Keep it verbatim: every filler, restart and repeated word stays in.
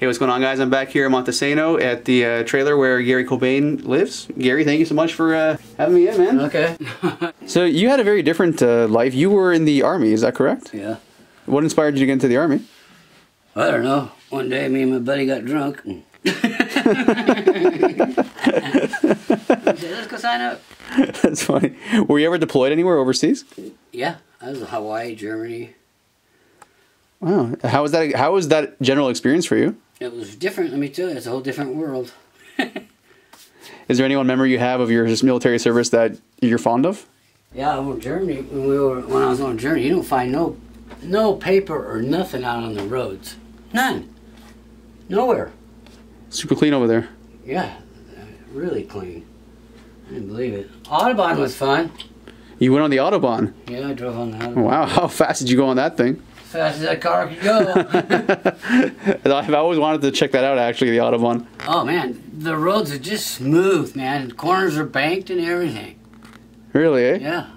Hey, what's going on, guys? I'm back here in Montesano at the uh, trailer where Gary Cobain lives. Gary, thank you so much for uh, having me in, man. Okay. So you had a very different uh, life. You were in the Army, is that correct? Yeah. What inspired you to get into the Army? I don't know. One day, me and my buddy got drunk. He said, let's go sign up. That's funny. Were you ever deployed anywhere overseas? Yeah. I was in Hawaii, Germany. Wow. How was that, how was that general experience for you? It was different, let me tell you. It's a whole different world. Is there any one memory you have of your just military service that you're fond of? Yeah, I went to Germany. When, we were, when I was on Germany, you don't find no, no paper or nothing out on the roads. None. Nowhere. Super clean over there. Yeah, really clean. I didn't believe it. Autobahn was fun. You went on the Autobahn? Yeah, I drove on the Autobahn. Wow, how fast did you go on that thing? As fast as that car could go. I've always wanted to check that out, actually, the Autobahn. Oh, man, the roads are just smooth, man. The corners are banked and everything. Really, eh? Yeah.